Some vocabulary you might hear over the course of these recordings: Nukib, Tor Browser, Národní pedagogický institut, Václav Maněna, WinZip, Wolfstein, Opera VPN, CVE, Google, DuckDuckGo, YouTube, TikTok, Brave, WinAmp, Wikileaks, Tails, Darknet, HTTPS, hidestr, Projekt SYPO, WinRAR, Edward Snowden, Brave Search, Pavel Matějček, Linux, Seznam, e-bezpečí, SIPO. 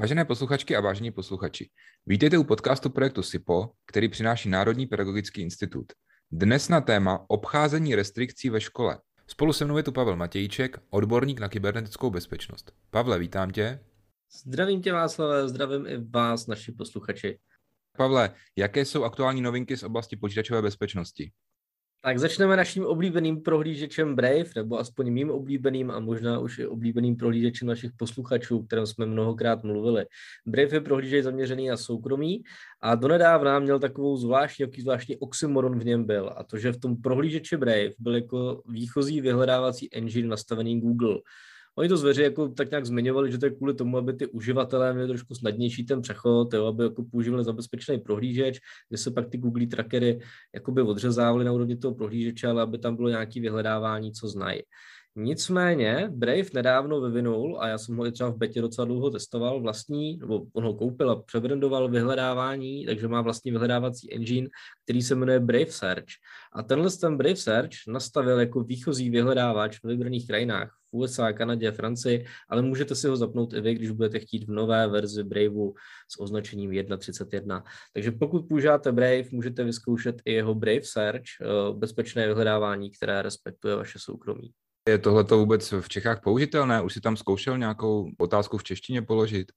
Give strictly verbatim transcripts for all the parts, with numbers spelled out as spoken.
Vážené posluchačky a vážení posluchači, vítejte u podcastu projektu SIPO, který přináší Národní pedagogický institut. Dnes na téma obcházení restrikcí ve škole. Spolu se mnou je tu Pavel Matějček, odborník na kybernetickou bezpečnost. Pavle, vítám tě. Zdravím tě, Václave, zdravím i vás, naši posluchači. Pavle, jaké jsou aktuální novinky z oblasti počítačové bezpečnosti? Tak začneme naším oblíbeným prohlížečem Brave, nebo aspoň mým oblíbeným a možná už i oblíbeným prohlížečem našich posluchačů, o kterém jsme mnohokrát mluvili. Brave je prohlížeč zaměřený na soukromí a donedávna měl takovou zvláštní, jaký zvláštní oxymoron v něm byl, a to, že v tom prohlížeči Brave byl jako výchozí vyhledávací engine nastavený Google. Oni to zveřejně jako tak nějak zmiňovali, že to je kvůli tomu, aby ty uživatelé měli trošku snadnější ten přechod, jo, aby jako používali zabezpečený prohlížeč, kde se pak ty Google trackery jakoby odřezávaly na úrovni toho prohlížeče, ale aby tam bylo nějaké vyhledávání, co znají. Nicméně Brave nedávno vyvinul, a já jsem ho i třeba v betě docela dlouho testoval, vlastní, nebo on ho koupil a přebrandoval vyhledávání, takže má vlastní vyhledávací engine, který se jmenuje Brave Search. A tenhle ten Brave Search nastavil jako výchozí vyhledávač v vybraných krajinách, v U S A, Kanadě, Francii, ale můžete si ho zapnout i vy, když budete chtít v nové verzi Braveu s označením jedna tečka třicet jedna. Takže pokud používáte Brave, můžete vyzkoušet i jeho Brave Search, bezpečné vyhledávání, které respektuje vaše soukromí. Je tohleto vůbec v Čechách použitelné? Už si tam zkoušel nějakou otázku v češtině položit?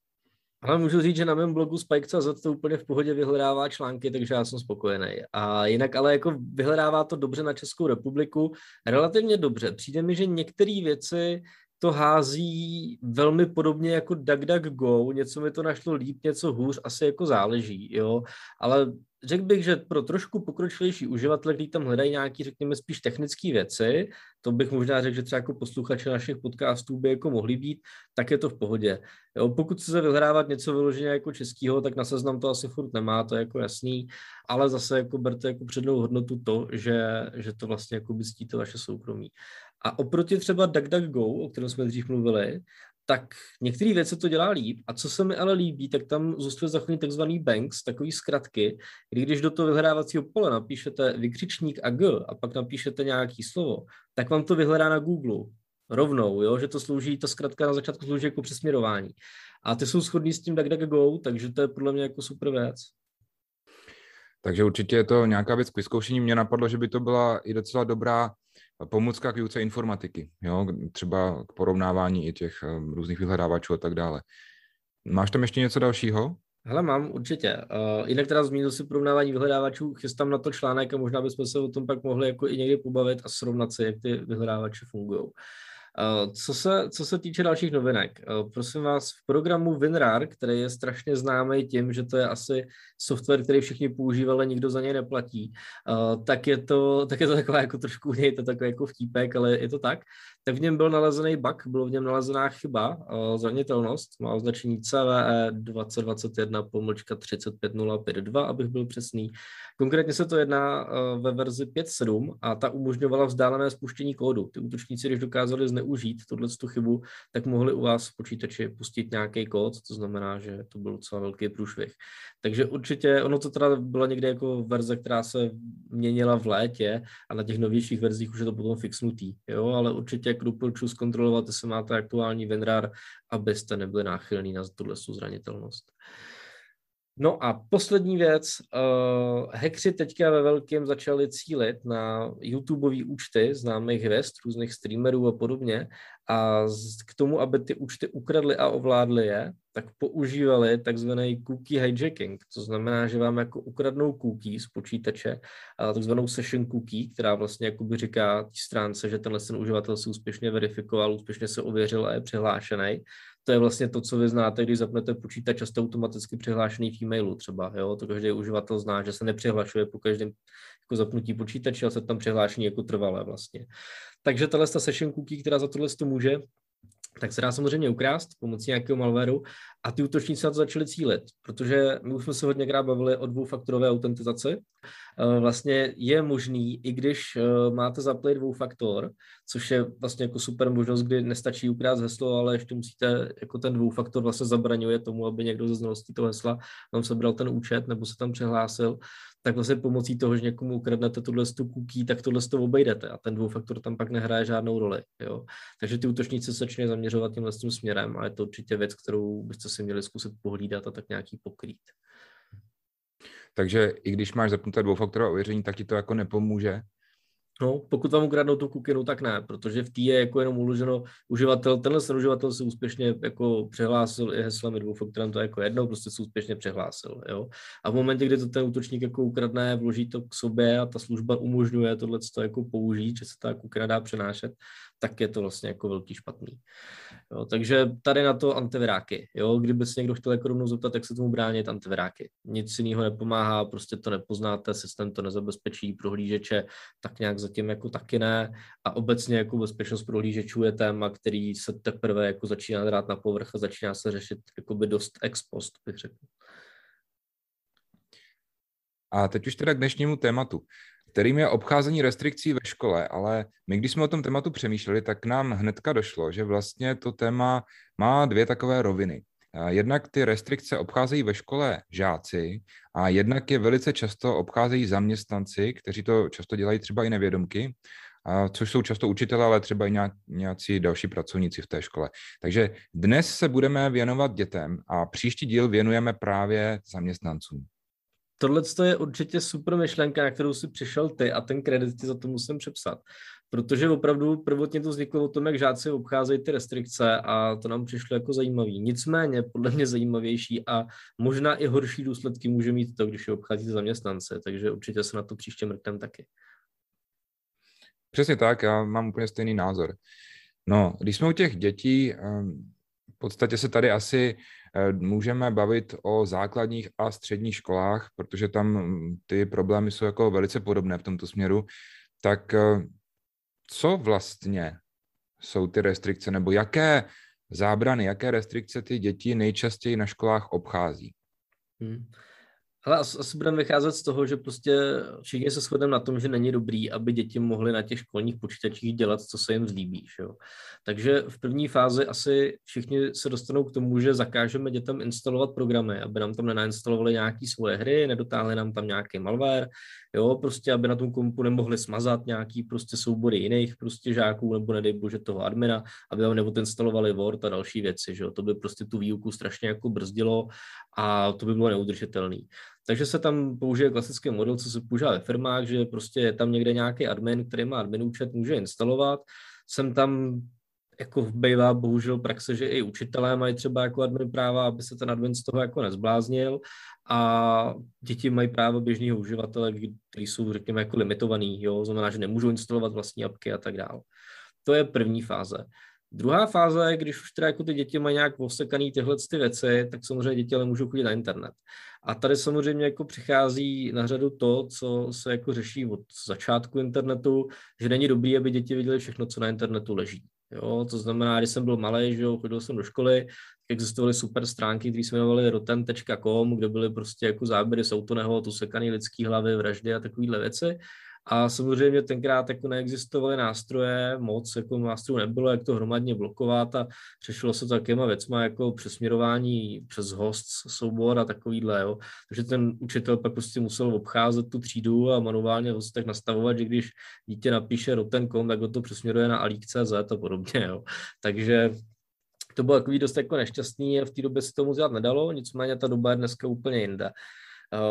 Ale můžu říct, že na mém blogu Spike tečka cé zet to úplně v pohodě vyhledává články, takže já jsem spokojený. A jinak ale jako vyhledává to dobře na Českou republiku, relativně dobře. Přijde mi, že některé věci to hází velmi podobně jako DuckDuckGo, něco mi to našlo líp, něco hůř, asi jako záleží, jo, ale řekl bych, že pro trošku pokročilejší uživatele, kteří tam hledají nějaké, řekněme, spíš technické věci, to bych možná řekl, že třeba jako posluchače našich podcastů by jako mohli být, tak je to v pohodě. Jo, pokud chcete vyhledávat něco vyloženě jako českého, tak na Seznam to asi furt nemá, to je jako jasný, ale zase jako berte jako přednou hodnotu to, že, že to vlastně jako by ctíte vaše soukromí. A oproti třeba DuckDuckGo, o kterém jsme dřív mluvili, tak některé věci to dělá líp. A co se mi ale líbí, tak tam zůstane zachován takzvaný banks, takový zkratky, kdy když do toho vyhledávacího pole napíšete vykřičník a G a pak napíšete nějaký slovo, tak vám to vyhledá na Google rovnou, jo? Že to slouží, ta zkratka na začátku slouží jako přesměrování. A ty jsou shodný s tím DuckDuckGo, takže to je podle mě jako super věc. Takže určitě je to nějaká věc k vyzkoušení. Mně napadlo, že by to byla i docela dobrá pomůcka k výuce informatiky, jo? Třeba k porovnávání i těch různých vyhledávačů a tak dále. Máš tam ještě něco dalšího? Hele, mám určitě. Uh, jinak teda zmínil si porovnávání vyhledávačů, chystám na to článek a možná bychom se o tom pak mohli jako i někdy pobavit a srovnat si, jak ty vyhledávače fungují. Co se, co se týče dalších novinek, prosím vás, v programu WinRAR, který je strašně známý tím, že to je asi software, který všichni používali, nikdo za něj neplatí, tak je to, tak je to taková jako trošku, je to takový jako vtípek, ale je to tak, tak v něm byl nalezený bug, bylo v něm nalezená chyba, zranitelnost, má označení C V E dvacet dvacet jedna třicet pět nula pět dva, abych byl přesný. Konkrétně se to jedná ve verzi pět tečka sedm a ta umožňovala vzdálené spuštění kódu. Ty útočníci, když dokázali zneužít tuhletu chybu, tak mohli u vás v počítači pustit nějaký kód, to znamená, že to byl docela velký průšvih. Takže určitě, ono to teda byla někde jako verze, která se měnila v létě a na těch novějších verzích už je to potom fixnutý, jo, ale určitě doporučuji zkontrolovat, jestli máte aktuální WinRAR, abyste nebyli náchylní na tuhletu zranitelnost. No a poslední věc, uh, hackři teďka ve velkém začali cílit na YouTubeový účty známých hvězd, různých streamerů a podobně a z, k tomu, aby ty účty ukradli a ovládli je, tak používali takzvaný cookie hijacking, to znamená, že vám jako ukradnou cookie z počítače, uh, takzvanou session cookie, která vlastně jakoby říká té stránce, že tenhle ten uživatel se úspěšně verifikoval, úspěšně se ověřil a je přihlášený. To je vlastně to, co vy znáte, když zapnete počítač a jste automaticky přihlášený v e-mailu třeba, jo? To každý uživatel zná, že se nepřihlašuje po každém jako zapnutí počítače, ale se tam přihlášení jako trvalé vlastně. Takže tahle session cookie, která za tohle to může, tak se dá samozřejmě ukrást pomocí nějakého malwareu a ty útočníci na to začali cílit, protože my už jsme se hodněkrát bavili o dvoufaktorové autentizaci. Vlastně je možný, i když máte zaplý dvoufaktor, což je vlastně jako super možnost, kdy nestačí ukrást heslo, ale ještě musíte, jako ten dvoufaktor vlastně zabraňuje tomu, aby někdo ze znalostí toho hesla tam sebral ten účet nebo se tam přihlásil, tak vlastně pomocí toho, že někomu ukradnete tohle z tu cookie, tak tohle z toho obejdete a ten dvoufaktor tam pak nehraje žádnou roli. Jo? Takže ty útočníci se začínají zaměřovat tímhle tím směrem a je to určitě věc, kterou byste si měli zkusit pohlídat a tak nějaký pokrýt. Takže i když máš zapnuté dvoufaktorové ověření, tak ti to jako nepomůže? No, pokud vám ukradnou tu kukinu, tak ne, protože v té je jako jenom uloženo uživatel, tenhle ten uživatel se úspěšně jako přehlásil i heslem dvoufaktorem, to je jako jedno, prostě se úspěšně přehlásil, jo. A v momentě, kdy to ten útočník jako ukradne, vloží to k sobě a ta služba umožňuje tohleto jako použít, že se ta kukina dá přenášet, tak je to vlastně jako velký špatný. Jo, takže tady na to antiviráky, jo, kdyby se někdo chtěl jako rovnou zeptat, jak se tomu bránit, antiviráky. Nic jiného nepomáhá, prostě to nepoznáte, systém to nezabezpečí, prohlížeče tak nějak zatím jako taky ne a obecně jako bezpečnost prohlížečů je téma, který se teprve jako začíná drát na povrch a začíná se řešit jakoby dost ex post, bych řekl. A teď už teda k dnešnímu tématu, kterým je obcházení restrikcí ve škole, ale my, když jsme o tom tématu přemýšleli, tak nám hnedka došlo, že vlastně to téma má dvě takové roviny. Jednak ty restrikce obcházejí ve škole žáci a jednak je velice často obcházejí zaměstnanci, kteří to často dělají třeba i nevědomky, což jsou často učitelé, ale třeba i nějací další pracovníci v té škole. Takže dnes se budeme věnovat dětem a příští díl věnujeme právě zaměstnancům. Tohle je určitě super myšlenka, na kterou si přišel ty a ten kredit ti za to musím přepsat. Protože opravdu prvotně to vzniklo o tom, jak žáci obcházejí ty restrikce a to nám přišlo jako zajímavý. Nicméně podle mě zajímavější a možná i horší důsledky může mít to, když je obchází zaměstnance, takže určitě se na to příště mrknem taky. Přesně tak, já mám úplně stejný názor. No, když jsme u těch dětí, v podstatě se tady asi můžeme bavit o základních a středních školách, protože tam ty problémy jsou jako velice podobné v tomto směru, tak co vlastně jsou ty restrikce, nebo jaké zábrany, jaké restrikce ty děti nejčastěji na školách obchází? Hmm. Hele, asi budeme vycházet z toho, že prostě všichni se shodneme na tom, že není dobrý, aby děti mohly na těch školních počítačích dělat, co se jim zlíbí. Že jo? Takže v první fázi asi všichni se dostanou k tomu, že zakážeme dětem instalovat programy, aby nám tam nenainstalovali nějaké svoje hry, nedotáhli nám tam nějaký malware, jo? Prostě aby na tom kompu nemohli smazat nějaký prostě soubory jiných prostě žáků nebo nedej bože toho admina, aby nám neodinstalovali Word a další věci. Že jo? To by prostě tu výuku strašně jako brzdilo a to by bylo neudržitelné. Takže se tam použije klasický model, co se používá ve firmách, že prostě je tam někde nějaký admin, který má admin účet, může instalovat. Sem tam jako bývá bohužel praxe, že i učitelé mají třeba jako admin práva, aby se ten admin z toho jako nezbláznil a děti mají práva běžného uživatele, který jsou řekněme jako limitovaný, jo, znamená, že nemůžou instalovat vlastní apky a tak dále. To je první fáze. Druhá fáze, když už teda jako ty děti mají nějak osekaný tyhle ty věci, tak samozřejmě děti ale můžou chodit na internet. A tady samozřejmě jako přichází na řadu to, co se jako řeší od začátku internetu, že není dobrý, aby děti viděly všechno, co na internetu leží. Jo, to znamená, když jsem byl malej, že jo, chodil jsem do školy, existovaly super stránky, které se jmenovaly rotten tečka com, kde byly prostě jako záběry z autoneho, osekaný lidský hlavy, vraždy a takovýhle věci. A samozřejmě tenkrát jako neexistovaly nástroje, moc jako nástrojů nebylo, jak to hromadně blokovat a řešilo se takovýma věcma jako přesměrování přes host, soubor a takovýhle, jo. Takže ten učitel pak prostě musel obcházet tu třídu a manuálně vlastně tak nastavovat, že když dítě napíše rotten tečka com, tak ho to přesměruje na alík tečka cé zet a podobně, jo. Takže to bylo takový dost jako nešťastný a v té době se tomu dělat nedalo, nicméně ta doba je dneska úplně jinde.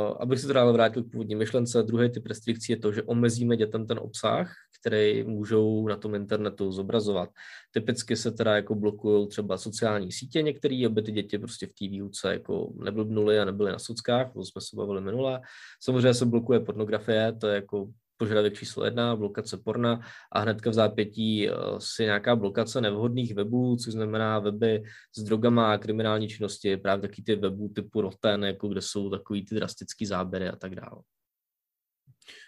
Uh, abych se teda vrátil k původní myšlence, druhý typ restrikcí je to, že omezíme dětem ten obsah, který můžou na tom internetu zobrazovat. Typicky se teda jako blokují třeba sociální sítě některé, aby ty děti prostě v té výuce jako neblbnuly a nebyly na sockách, to jsme se bavili minule. Samozřejmě se blokuje pornografie, to je jako požadavek číslo jedna, blokace porna a hnedka v zápětí si nějaká blokace nevhodných webů, což znamená weby s drogama a kriminální činnosti, právě taky ty webů typu Rotten, jako kde jsou takový ty drastický záběry a tak dále.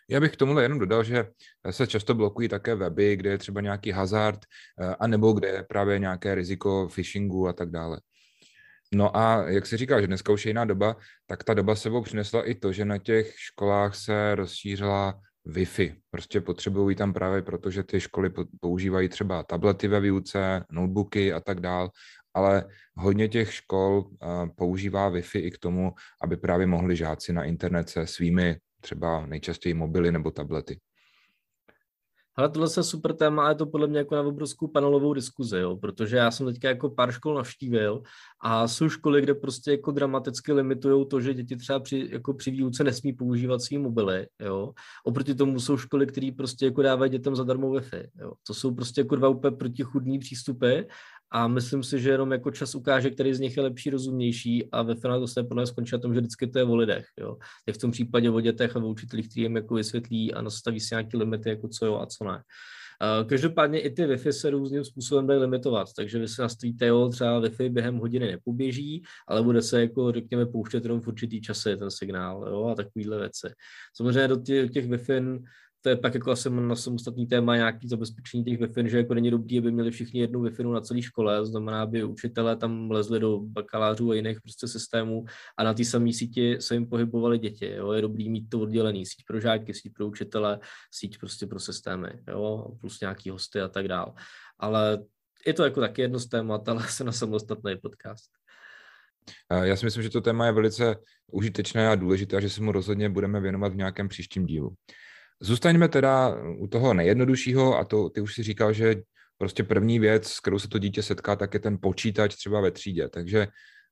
Já bych k tomuhle jenom dodal, že se často blokují také weby, kde je třeba nějaký hazard, anebo kde je právě nějaké riziko phishingu a tak dále. No a jak se říká, že dneska už je jiná doba, tak ta doba sebou přinesla i to, že na těch školách se rozšířila Wi-Fi. Prostě potřebují tam právě proto, že ty školy používají třeba tablety ve výuce, notebooky a tak dál, ale hodně těch škol používá Wi-Fi i k tomu, aby právě mohli žáci na internet se svými třeba nejčastěji mobily nebo tablety. Ale tohle je super téma a je to podle mě jako na obrovskou panelovou diskuzi, jo, protože já jsem teďka jako pár škol navštívil a jsou školy, kde prostě jako dramaticky limitujou to, že děti třeba při, jako při výuce nesmí používat svý mobily, jo. Oproti tomu jsou školy, které prostě jako dávají dětem zadarmo Wi-Fi, jo. To jsou prostě jako dva úplně protichůdný přístupy a myslím si, že jenom jako čas ukáže, který z nich je lepší, rozumnější a ve finále to se podle mě skončí na tom, že vždycky to je o lidech, jo. Tak v tom případě o dětech a o učitelích, kteří jim jako vysvětlí a nastaví si nějaké limity, jako co jo a co ne. Každopádně i ty Wi-Fi se různým způsobem dají limitovat, takže vy se nastavíte, jo, třeba Wi-Fi během hodiny nepoběží, ale bude se, jako řekněme, pouštět jenom v určitý čase ten signál, jo, a takovýhle věci. Samozřejmě do těch, těch Wi-Fi, to je pak jako asi na samostatný téma nějaký zabezpečení těch Wi-Fi, že jako není dobrý, aby měli všichni jednu Wi-Fi na celé škole, znamená, aby učitelé tam lezli do bakalářů a jiných prostě systémů a na té samé síti se jim pohybovaly děti. Jo? Je dobrý mít to oddělený, síť pro žáky, síť pro učitele, síť prostě pro systémy, jo? Plus nějaký hosty a tak dál. Ale je to jako taky jedno z témat, ale se na samostatný podcast. Já si myslím, že to téma je velice užitečné a důležité, že se mu rozhodně budeme věnovat v nějakém příštím dílu. Zůstaňme teda u toho nejjednoduššího a to ty už si říkal, že prostě první věc, s kterou se to dítě setká, tak je ten počítač třeba ve třídě. Takže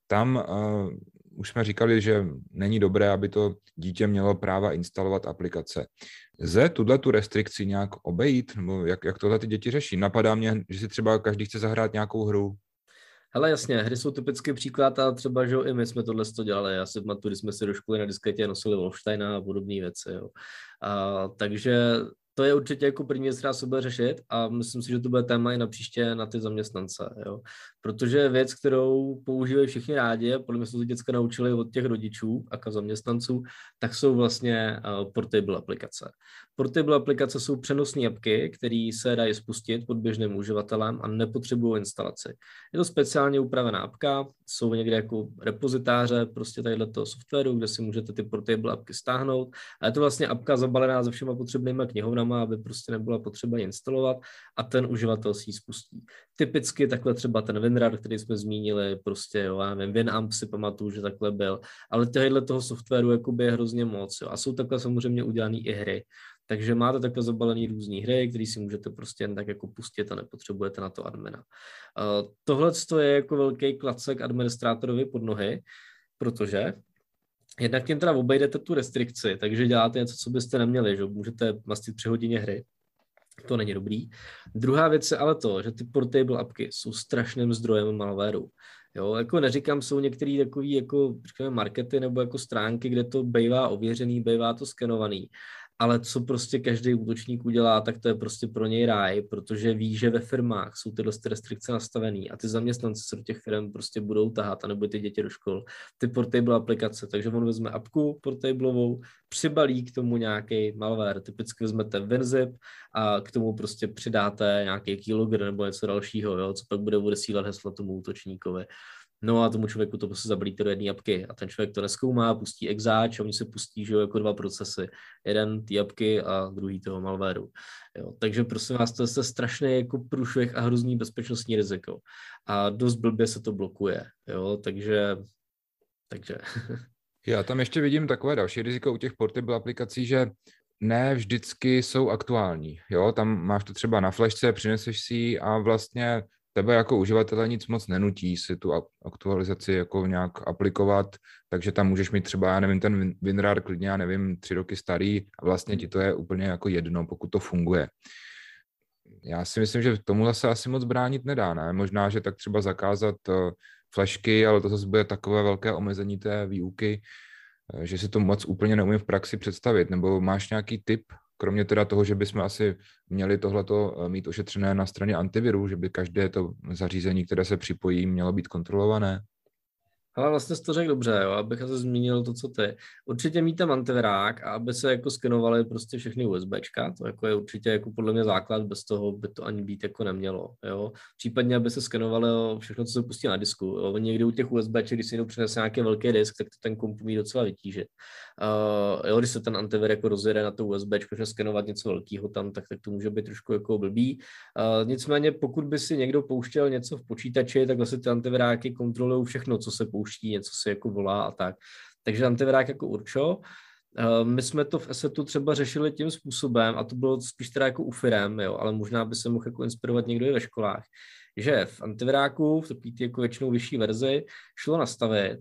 tam uh, už jsme říkali, že není dobré, aby to dítě mělo práva instalovat aplikace. Lze tuhletu restrikci nějak obejít? Nebo jak, jak tohle ty děti řeší? Napadá mě, že si třeba každý chce zahrát nějakou hru. Hele, jasně, hry jsou typický příklad a třeba, že jo, i my jsme tohle to dělali. Já si pamatuju, když jsme si do školy na disketě nosili Wolfsteina a podobné věci, jo. A, takže to je určitě jako první věc, která se bude řešit a myslím si, že to bude téma i na příště na ty zaměstnance, jo. Protože věc, kterou používají všichni rádi, podle mě se to děcka naučili od těch rodičů a zaměstnanců, tak jsou vlastně portable aplikace. Portable aplikace jsou přenosné apky, které se dají spustit pod běžným uživatelem a nepotřebují instalaci. Je to speciálně upravená apka, jsou někde jako repozitáře prostě tadyhletoho softwaru, kde si můžete ty portable apky stáhnout a je to vlastně apka zabalená se všema potřebnýma knihovnama, aby prostě nebyla potřeba instalovat a ten uživatel si ji spustí. Typicky takhle třeba ten WinRAR, který jsme zmínili, prostě jo, já nevím, WinAmp si pamatuju, že takhle byl, ale tadyhletoho softwaru jakoby je hrozně moc, jo, a jsou takhle samozřejmě udělané i hry. Takže máte takhle zabalený různé hry, které si můžete prostě jen tak jako pustit a nepotřebujete na to admina. Tohle je jako velký klacek administrátorovi pod nohy, protože jednak tím teda obejdete tu restrikci, takže děláte něco, co byste neměli, že můžete mastit při hodině hry. To není dobrý. Druhá věc je ale to, že ty portable apky jsou strašným zdrojem malwareu. Jo, jako neříkám, jsou některé takové jako, říkám, markety nebo jako stránky, kde to bývá ověřený, bývá to skenovaný. Ale co prostě každý útočník udělá, tak to je prostě pro něj ráj, protože ví, že ve firmách jsou tyhle restrikce nastavené a ty zaměstnanci se do těch firm prostě budou tahat, anebo ty děti do škol, ty portable aplikace. Takže on vezme apku portablovou, přibalí k tomu nějaký malware, typicky vezmete WinZip a k tomu prostě přidáte nějaký keylogger nebo něco dalšího, jo, co pak bude odesílat hesla tomu útočníkovi. No a tomu člověku to prostě zabalíte do jedné apky a ten člověk to nezkoumá, pustí exáč a oni se pustí, že jo, jako dva procesy. Jeden ty apky a druhý toho malwareu. Jo, takže prosím vás, to je strašný jako průšvih a hrozný bezpečnostní riziko. A dost blbě se to blokuje, jo, takže... takže. Já tam ještě vidím takové další riziko u těch portable aplikací, že ne vždycky jsou aktuální, jo, tam máš to třeba na flashce, přineseš si ji a vlastně... Tebe jako uživatele nic moc nenutí si tu aktualizaci jako nějak aplikovat, takže tam můžeš mít třeba, já nevím, ten WinRAR klidně, já nevím, tři roky starý a vlastně ti to je úplně jako jedno, pokud to funguje. Já si myslím, že tomu se asi moc bránit nedá, ne? Možná, že tak třeba zakázat flashky, ale to zase bude takové velké omezení té výuky, že si to moc úplně neumím v praxi představit, nebo máš nějaký tip? Kromě teda toho, že bychom asi měli tohleto mít ošetřené na straně antiviru, že by každé to zařízení, které se připojí, mělo být kontrolované. Ale vlastně jsi to řekl dobře, jo, abych asi zmínil to, co ty. Určitě mít tam antivirák a aby se jako skenovaly prostě všechny USBčka, to jako je určitě jako podle mě základ, bez toho by to ani být jako nemělo, jo. Případně, aby se skenovalo všechno, co se pustí na disku, jo. Někdy u těch USBček, když si někdo přinese nějaký velký disk, tak to ten komp umí docela vytížit. Uh, jo, když se ten antivir jako rozjede na to USBčko, že skenovat něco velkého tam, tak, tak to může být trošku jako blbý. Uh, nicméně, pokud by si někdo pouštěl něco v počítači, tak vlastně ty antiviráky kontrolují všechno, co se pouští, něco se jako volá a tak. Takže antivirák jako určo. My jsme to v Assetu třeba řešili tím způsobem, a to bylo spíš teda jako u firem, jo, ale možná by se mohl jako inspirovat někdo i ve školách, že v antiviráku, v takový jako většinou vyšší verzi, šlo nastavit,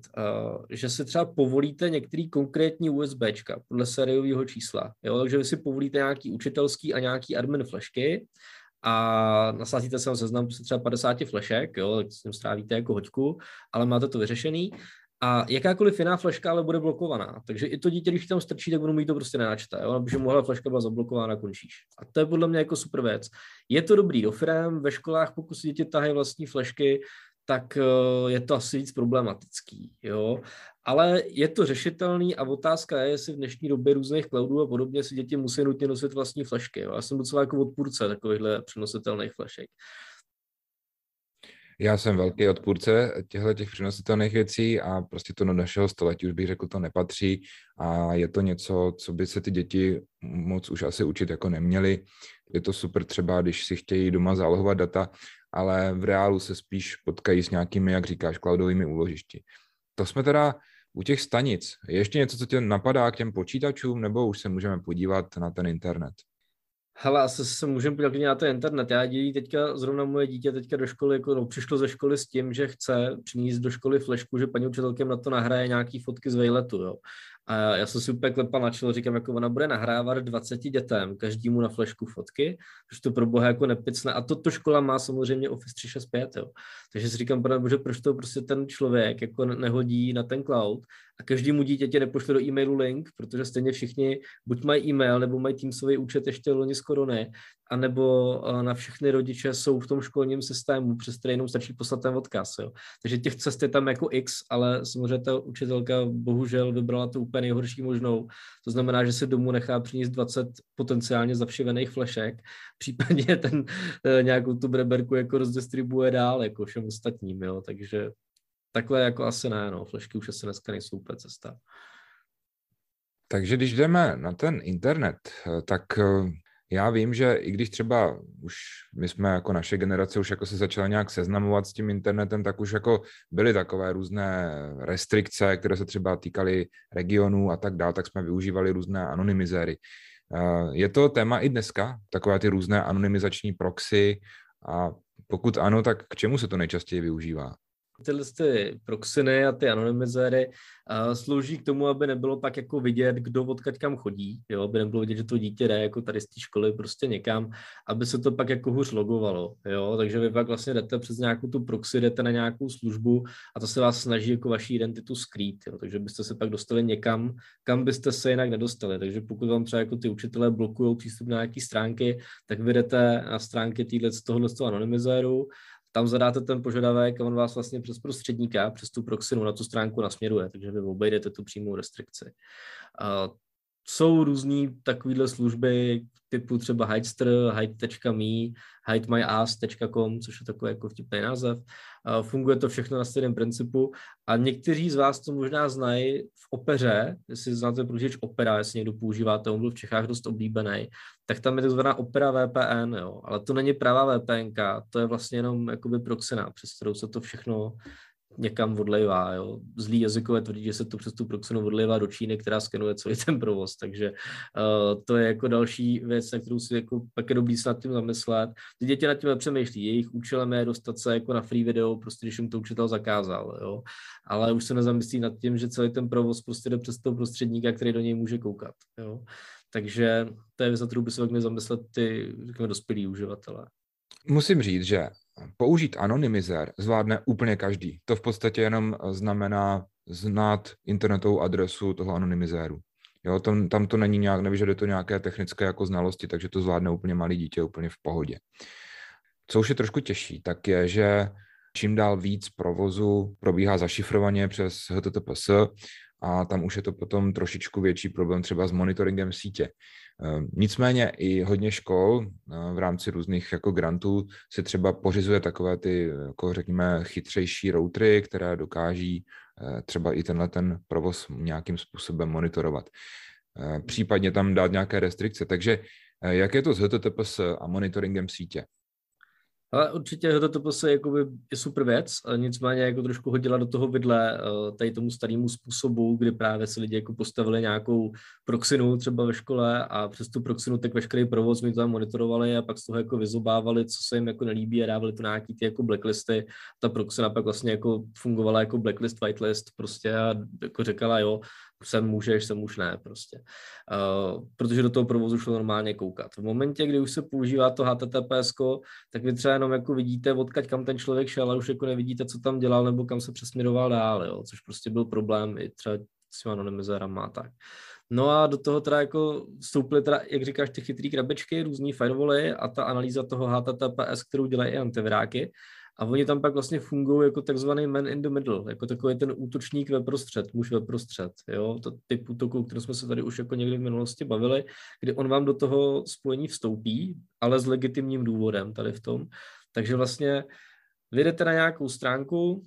že si třeba povolíte některý konkrétní USBčka podle sériového čísla. Jo, takže vy si povolíte nějaký učitelský a nějaký admin flashky a nasázíte se na seznam třeba padesát flashek, jo, s tím strávíte jako hoďku, ale máte to vyřešený. A jakákoliv jiná flashka ale bude blokovaná. Takže i to dítě, když tam strčí, tak ono mít to prostě nenačte. Jo? Protože mohla flashka byla zablokována, končíš. A to je podle mě jako super věc. Je to dobrý do firem, ve školách, pokud si děti tahají vlastní flashky, tak je to asi víc problematický. Jo? Ale je to řešitelný a otázka je, jestli v dnešní době různých cloudů a podobně si děti musí nutně nosit vlastní flashky. Jo? Já jsem docela jako odpůrce takovýchhle přenositelných flashek. Já jsem velký odpůrce těchto těch přenositelných věcí a prostě to do našeho století už bych řekl, to nepatří a je to něco, co by se ty děti moc už asi učit jako neměly. Je to super třeba, když si chtějí doma zálohovat data, ale v reálu se spíš potkají s nějakými, jak říkáš, cloudovými úložišti. To jsme teda u těch stanic. Je ještě něco, co tě napadá k těm počítačům, nebo už se můžeme podívat na ten internet? Hele, asi se můžeme podívat na ten internet. Já dělí teďka, zrovna moje dítě teďka do školy, jako, no, přišlo ze školy s tím, že chce přinést do školy flešku, že paní učitelkem na to nahraje nějaký fotky z vejletu, jo. A já jsem si úplně klepal na čelo, říkám, jako ona bude nahrávat dvaceti dětem, každému na flešku fotky, protože to pro boha jako nepicne. A toto škola má samozřejmě Office tři šedesát pět, jo. Takže si říkám, protože proč to prostě ten člověk jako nehodí na ten cloud a každému dítěti nepošle do e-mailu link, protože stejně všichni buď mají e-mail, nebo mají Teamsový účet ještě loni z korony, anebo na všechny rodiče jsou v tom školním systému, přes který jenom stačí poslat ten odkaz, jo. Takže těch cest je tam jako X, ale samozřejmě ta učitelka bohužel vybrala tu úplně nejhorší možnou. To znamená, že se domů nechá přinést dvacet potenciálně zavšivených flešek, případně ten nějakou tu breberku jako rozdistribuje dál jako všem ostatním, jo. Takže takhle jako asi ne, no. Flešky už asi dneska nejsou úplně cesta. Takže když jdeme na ten internet, tak já vím, že i když třeba už my jsme jako naše generace už jako se začala nějak seznamovat s tím internetem, tak už jako byly takové různé restrikce, které se třeba týkaly regionů a tak dále, tak jsme využívali různé anonymizéry. Je to téma i dneska, takové ty různé anonymizační proxy, a pokud ano, tak k čemu se to nejčastěji využívá? Tyhle ty proxiny a ty anonymizéry uh, slouží k tomu, aby nebylo pak jako vidět, kdo odkud kam chodí, jo? Aby nebylo vidět, že to dítě jde jako tady z té školy prostě někam, aby se to pak jako hůř logovalo, jo? Takže vy pak vlastně jdete přes nějakou tu proxy, jdete na nějakou službu a to se vás snaží jako vaši identitu skrýt, jo? Takže byste se pak dostali někam, kam byste se jinak nedostali, takže pokud vám třeba jako ty učitelé blokují přístup na nějaké stránky, tak vy jdete na stránky týhle, tohohle z toho anonymizéru. Tam zadáte ten požadavek a on vás vlastně přes prostředníka, přes tu proxinu na tu stránku nasměruje, takže vy obejdete tu přímou restrikci. Uh, jsou různý takovýhle služby typu třeba hidestr, hide tečka me, hide my ass tečka com, což je takový jako vtipný název. Uh, funguje to všechno na stejném principu a někteří z vás to možná znají v Opeře, jestli znáte prohlížeč Opera, jestli někdo používáte, on byl v Čechách dost oblíbený, tak tam je takzvaná Opera V P N, jo, ale to není pravá VPNka, to je vlastně jenom jakoby proxina, přes kterou se to všechno někam odlejvá, jo. Zlý jazykové tvrdí, že se to přes tu proxinu odlejvá do Číny, která skenuje celý ten provoz, takže uh, to je jako další věc, na kterou si jako pak je dobrý se nad tím zamyslet. Ty děti nad tím nepřemýšlí, jejich účelem je dostat se jako na free video, prostě když jim to učitel zakázal, jo. Ale už se nezamyslí nad tím, že celý ten provoz prostě jde přes toho prostředníka, který do něj může koukat, jo. Takže to je věc, na kterou by se měli zamyslet ty, řekněme, dospělí uživatelé. Musím říct, že použít anonymizér zvládne úplně každý. To v podstatě jenom znamená znát internetovou adresu toho anonymizéru. Jo, tam, tam to není nějak, nevyžaduje to nějaké technické jako znalosti, takže to zvládne úplně malý dítě, úplně v pohodě. Co už je trošku těžší, tak je, že čím dál víc provozu probíhá zašifrovaně přes H T T P S a tam už je to potom trošičku větší problém třeba s monitoringem sítě. Nicméně i hodně škol v rámci různých jako grantů se třeba pořizuje takové ty, jako řekněme, chytřejší routery, které dokáží třeba i tenhle ten provoz nějakým způsobem monitorovat. Případně tam dát nějaké restrikce. Takže jak je to s H T T P S a monitoringem sítě? Ale určitě H T T P S je, jakoby, je super věc, nicméně jako trošku hodila do toho vidle tady tomu starému způsobu, kdy právě si lidi jako postavili nějakou proxinu třeba ve škole a přes tu proxinu tak veškerý provoz mi to tam monitorovali a pak z toho jako vyzobávali, co se jim jako nelíbí a dávali to nějaký ty jako blacklisty. Ta proxina pak vlastně jako fungovala jako blacklist, whitelist prostě a jako řekala jo, sem můžeš, sem už ne prostě. Uh, protože do toho provozu šlo normálně koukat. V momentě, kdy už se používá to H T T P S, tak vy třeba jenom jako vidíte, odkud kam ten člověk šel, ale už jako nevidíte, co tam dělal nebo kam se přesměroval dál, jo, což prostě byl problém i třeba s těma anonymizérama a tak. No a do toho teda jako vstoupily teda, jak říkáš, ty chytrý krabečky, různý firewally a ta analýza toho H T T P S, kterou dělají i antiviráky. A oni tam pak vlastně fungují jako takzvaný man in the middle, jako takový ten útočník ve prostřed, muž ve prostřed, jo, to typ útoku, který jsme se tady už jako někdy v minulosti bavili, kdy on vám do toho spojení vstoupí, ale s legitimním důvodem tady v tom. Takže vlastně vy jdete na nějakou stránku,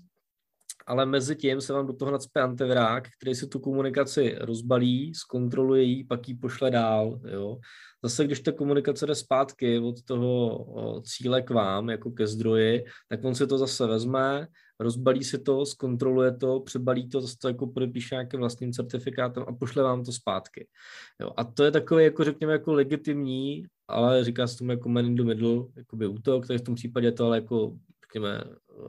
ale mezi tím se vám do toho nacpe antivirák, který si tu komunikaci rozbalí, zkontroluje ji, pak ji pošle dál, jo. Zase, když ta komunikace jde zpátky od toho cíle k vám, jako ke zdroji, tak on si to zase vezme, rozbalí si to, zkontroluje to, přebalí to, zase to jako podepíše nějakým vlastním certifikátem a pošle vám to zpátky. Jo, a to je takový, jako řekněme, jako legitimní, ale říká se tomu jako man in the middle, jakoby útok, takže v tom případě to ale jako, řekněme,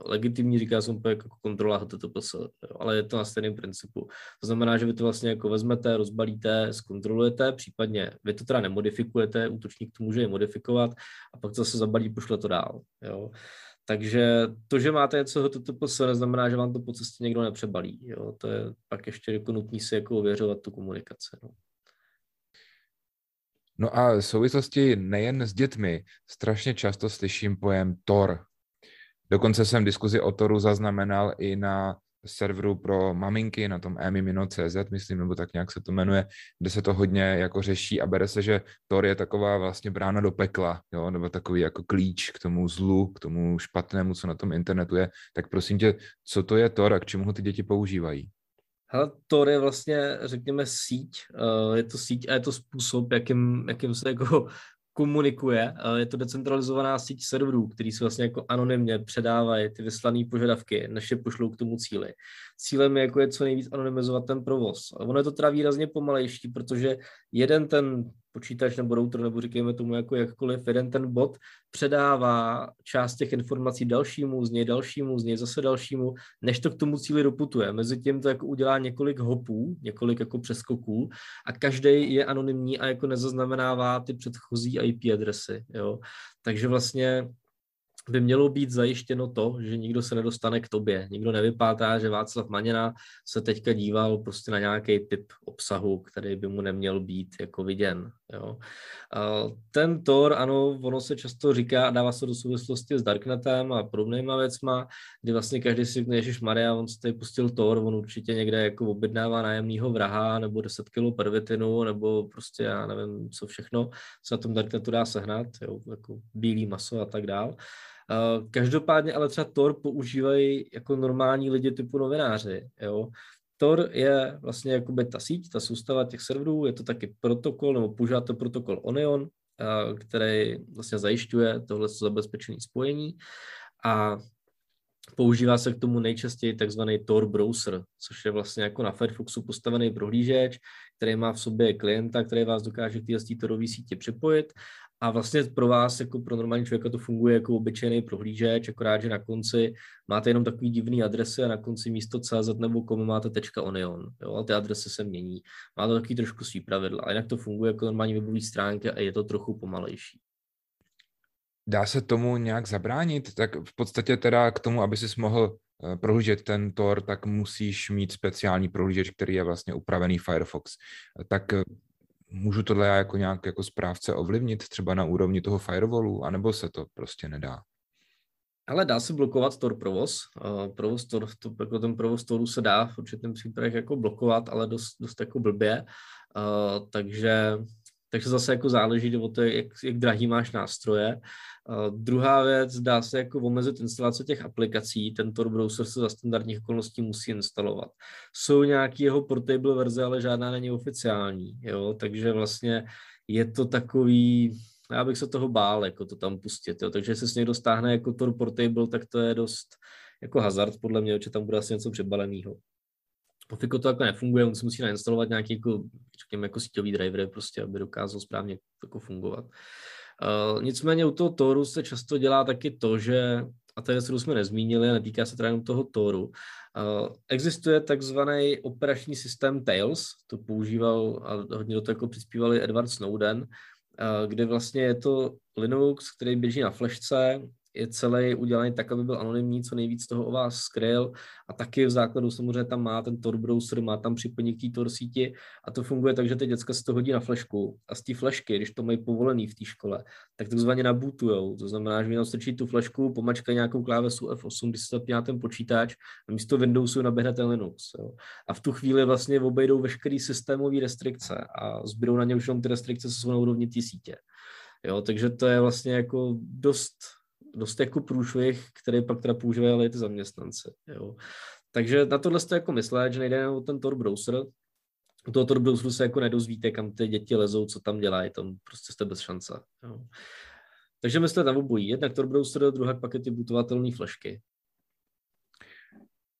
legitimní, říká se to jako kontrola H T T P S, ale je to na stejném principu. To znamená, že vy to vlastně jako vezmete, rozbalíte, zkontrolujete, případně vy to teda nemodifikujete, útočník to může je modifikovat a pak to zase zabalí, pošle to dál. Jo. Takže to, že máte něco H T T P S, neznamená, že vám to po cestě někdo nepřebalí. Jo. To je pak ještě jako nutný si jako ověřovat tu komunikaci. No. No a v souvislosti nejen s dětmi strašně často slyším pojem Tor. Dokonce jsem diskuzi o Toru zaznamenal i na serveru pro maminky, na tom e mimino tečka cz, myslím, nebo tak nějak se to jmenuje, kde se to hodně jako řeší a bere se, že Tor je taková vlastně brána do pekla, jo, nebo takový jako klíč k tomu zlu, k tomu špatnému, co na tom internetu je. Tak prosím tě, co to je Tor a k čemu ho ty děti používají? Hele, Tor je vlastně, řekněme, síť. Je to síť a je to způsob, jakým, jakým se jako komunikuje. Je to decentralizovaná síť serverů, který se vlastně jako anonymně předávají ty vyslané požadavky, než je pošlou k tomu cíli. Cílem je jako je co nejvíc anonymizovat ten provoz. A ono je to teda výrazně pomalejší, protože jeden ten počítač nebo router, nebo říkejme tomu jako jakkoliv, jeden ten bot předává část těch informací dalšímu, z něj dalšímu, z něj zase dalšímu, než to k tomu cíli doputuje. Mezitím to jako udělá několik hopů, několik jako přeskoků a každý je anonymní a jako nezaznamenává ty předchozí I P adresy. Jo. Takže vlastně by mělo být zajištěno to, že nikdo se nedostane k tobě. Nikdo nevypátá, že Václav Maněna se teďka díval prostě na nějaký typ obsahu, který by mu neměl být jako viděn. Jo. Ten Tor, ano, ono se často říká, dává se do souvislosti s Darknetem a podobnýma věcma, kdy vlastně každý si řekne, ježišmarja, on se tady pustil Tor, on určitě někde jako objednává nájemného vraha, nebo deset kilo pervitinu, nebo prostě já nevím, co všechno se na tom Darknetu dá sehnat, jo, jako bílý maso a tak dál. Každopádně ale třeba Tor používají jako normální lidi typu novináři, jo. Tor je vlastně jakoby ta síť, ta soustava těch serverů, je to taky protokol, nebo používá to protokol Onion, který vlastně zajišťuje tohle zabezpečené spojení a používá se k tomu nejčastěji takzvaný Tor Browser, což je vlastně jako na Firefoxu postavený prohlížeč, který má v sobě klienta, který vás dokáže k té torové síti připojit. A vlastně pro vás, jako pro normální člověka, to funguje jako obyčejný prohlížeč, akorát, že na konci máte jenom takový divný adresy a na konci místo cz nebo com máte .onion, jo, a ty adresy se mění. Má to taky trošku svý pravidla, a jinak to funguje jako normální webový stránky a je to trochu pomalejší. Dá se tomu nějak zabránit? Tak v podstatě teda k tomu, aby jsi mohl prohlížet ten Tor, tak musíš mít speciální prohlížeč, který je vlastně upravený Firefox. Tak můžu tohle já jako nějak jako správce ovlivnit třeba na úrovni toho firewallu, anebo se to prostě nedá? Ale dá se blokovat Tor provoz. Uh, provoz Tor, to, jako ten provoz Toru se dá v určitém případech jako blokovat, ale dost, dost jako blbě. Uh, takže, takže zase jako záleží o to, jak, jak drahý máš nástroje. Uh, druhá věc, dá se jako omezit instalace těch aplikací, ten Tor browser se za standardních okolností musí instalovat. Jsou nějaké jeho portable verze, ale žádná není oficiální, jo? Takže vlastně je to takový já bych se toho bál, jako to tam pustit, jo. Takže jestli se někdo stáhne jako Tor Portable, tak to je dost jako hazard, podle mě, že tam bude asi něco přebalenýho. Pokud to takhle nefunguje, on si musí nainstalovat nějaký jako, řekněme, jako síťový driver, prostě, aby dokázal správně jako fungovat. Uh, nicméně u toho Toru se často dělá taky to, že, a tady se jsme nezmínili, netýká se teda jenom toho Toru, uh, existuje takzvaný operační systém Tails, to používal a hodně do toho jako přispívali Edward Snowden, uh, kde vlastně je to Linux, který běží na flešce, je celý udělaný tak, aby byl anonymní, co nejvíc toho o vás skryl, a taky v základu samozřejmě tam má ten Tor browser, má tam připojení k té Tor síti a to funguje tak, že ty děcka si to hodí na flešku a z té flešky, když to mají povolený v té škole, tak takzvaně nabootujou, to znamená, že jenom strčí tu flešku, pomačkají nějakou klávesu F osm, když se zapíná ten počítač a místo Windowsu naběhne ten Linux. Jo. A v tu chvíli vlastně obejdou veškerý systémové restrikce a zbydou na ně už jenom ty restrikce, co jsou na úrovni té sítě. Jo, takže to je vlastně jako dost dost jako průšvih, který pak teda používají ty zaměstnanci. Jo. Takže na tohle jste jako myslet, že nejde o ten Tor browser. U toho Tor browseru se jako nedozvíte, kam ty děti lezou, co tam dělají, tam prostě jste bez šance. Jo. Takže myslet na obojí, jednak Tor browser, druhak pak je ty bootovatelné flešky.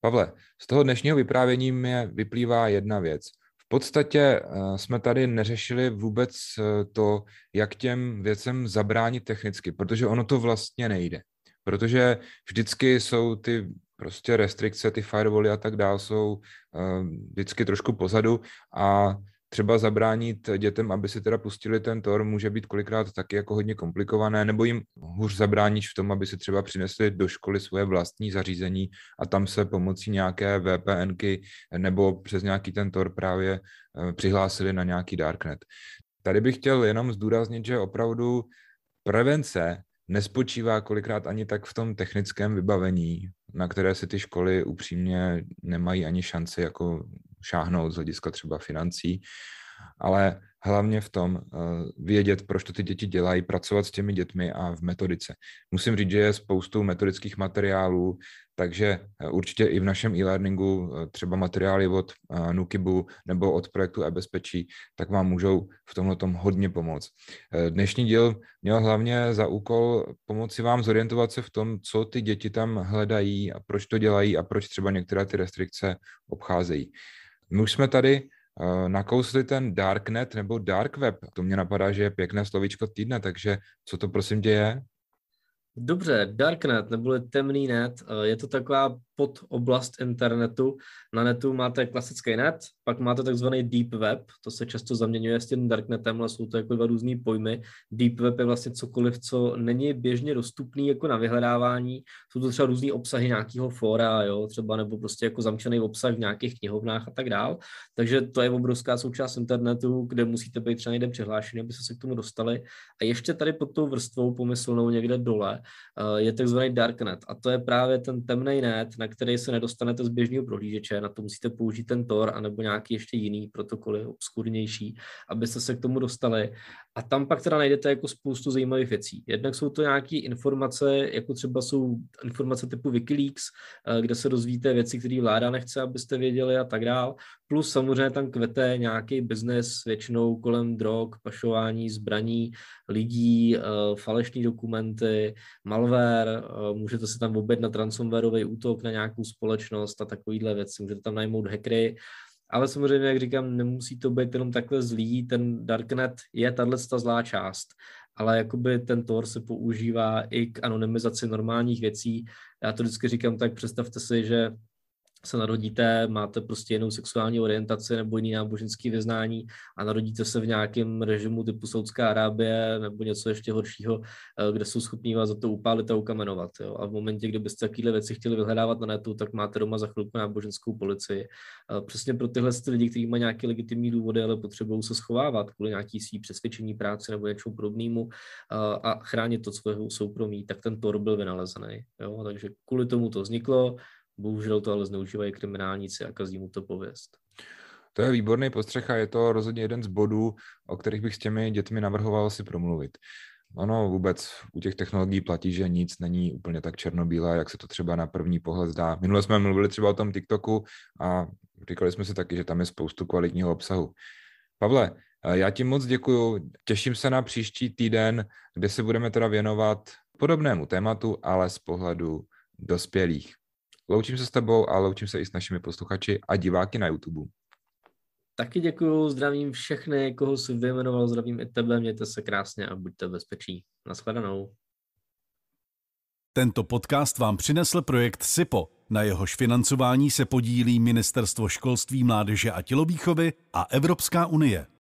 Pavle, z toho dnešního vyprávění mě vyplývá jedna věc. V podstatě jsme tady neřešili vůbec to, jak těm věcem zabránit technicky, protože ono to vlastně nejde. Protože vždycky jsou ty prostě restrikce, ty firewally a tak dál jsou vždycky trošku pozadu a třeba zabránit dětem, aby si teda pustili ten Tor, může být kolikrát taky jako hodně komplikované, nebo jim hůř zabráníš v tom, aby si třeba přinesli do školy svoje vlastní zařízení a tam se pomocí nějaké VPNky nebo přes nějaký ten Tor právě přihlásili na nějaký Darknet. Tady bych chtěl jenom zdůraznit, že opravdu prevence nespočívá kolikrát ani tak v tom technickém vybavení, na které si ty školy upřímně nemají ani šanci jako šáhnout z hlediska třeba financí, ale hlavně v tom vědět, proč to ty děti dělají, pracovat s těmi dětmi a v metodice. Musím říct, že je spoustu metodických materiálů, takže určitě i v našem e-learningu třeba materiály od Nukibu nebo od projektu e-bezpečí, tak vám můžou v tomhle tom hodně pomoct. Dnešní díl měl hlavně za úkol pomoci vám zorientovat se v tom, co ty děti tam hledají a proč to dělají a proč třeba některé ty restrikce obcházejí. My už jsme tady nakousli ten Darknet nebo Dark Web. To mě napadá, že je pěkné slovíčko týdne, takže co to prosím tě je? Dobře, Darknet neboli temný net, je to taková podoblast internetu. Na netu máte klasický net, pak máte takzvaný deep web, to se často zaměňuje s tím Darknetem, ale jsou to jako dva různý pojmy. Deep web je vlastně cokoliv, co není běžně dostupný jako na vyhledávání. Jsou to třeba různý obsahy nějakého fóra, jo, třeba nebo prostě jako zamčený obsah v nějakých knihovnách a tak dál. Takže to je obrovská součást internetu, kde musíte být třeba někde přihlášený, abyste se k tomu dostali. A ještě tady pod tou vrstvou pomyslnou někde dole je takzvaný Darknet, a to je právě ten temný net, na který se nedostanete z běžného prohlížeče, na to musíte použít ten Tor anebo nějaký ještě jiný protokoly obskurnější, abyste se k tomu dostali. A tam pak teda najdete jako spoustu zajímavých věcí. Jednak jsou to nějaké informace, jako třeba jsou informace typu Wikileaks, kde se dozvíte věci, které vláda nechce, abyste věděli a tak dál. Plus samozřejmě tam kvete nějaký biznes většinou kolem drog, pašování zbraní, lidí, falešní dokumenty, malware, můžete se tam objednat ransomwareový útok na nějakou společnost a takovýhle věci, můžete tam najmout hackery. Ale samozřejmě, jak říkám, nemusí to být jenom takhle zlý, ten Darknet je tato zlá část, ale jakoby ten Tor se používá i k anonymizaci normálních věcí. Já to vždycky říkám tak, představte si, že se narodíte, máte prostě jinou sexuální orientaci nebo jiný náboženský vyznání a narodíte se v nějakém režimu typu Saudská Arábie nebo něco ještě horšího, kde jsou schopní vás za to upálit a ukamenovat. Jo? A v momentě, kdy byste takovéhle věci chtěli vyhledávat na netu, tak máte doma za chvilku náboženskou policii. Přesně pro tyhle lidi, kteří mají nějaké legitimní důvody, ale potřebují se schovávat kvůli nějaký svý přesvědčení, práci nebo něčemu podobnému a chránit to svého soukromí, tak ten Tor byl vynalezený. Jo? Takže kvůli tomu to vzniklo. Bohužel to ale zneužívají kriminálníci a kazí mu to pověst. To je výborný postřeh a je to rozhodně jeden z bodů, o kterých bych s těmi dětmi navrhoval si promluvit. Ono vůbec u těch technologií platí, že nic není úplně tak černobílé, jak se to třeba na první pohled zdá. Minule jsme mluvili třeba o tom TikToku a říkali jsme si taky, že tam je spoustu kvalitního obsahu. Pavle, Já ti moc děkuju, těším se na příští týden, kde se budeme teda věnovat podobnému tématu, ale z pohledu dospělých. Loučím se s tebou a loučím se i s našimi posluchači a diváky na YouTube. Taky děkuju, zdravím všechny, koho si vyjmenoval, zdravím i tebe, mějte se krásně a buďte v bezpečí. Nashledanou. Tento podcast vám přinesl projekt SYPO. Na jehož financování se podílí Ministerstvo školství, mládeže a tělovýchovy a Evropská unie.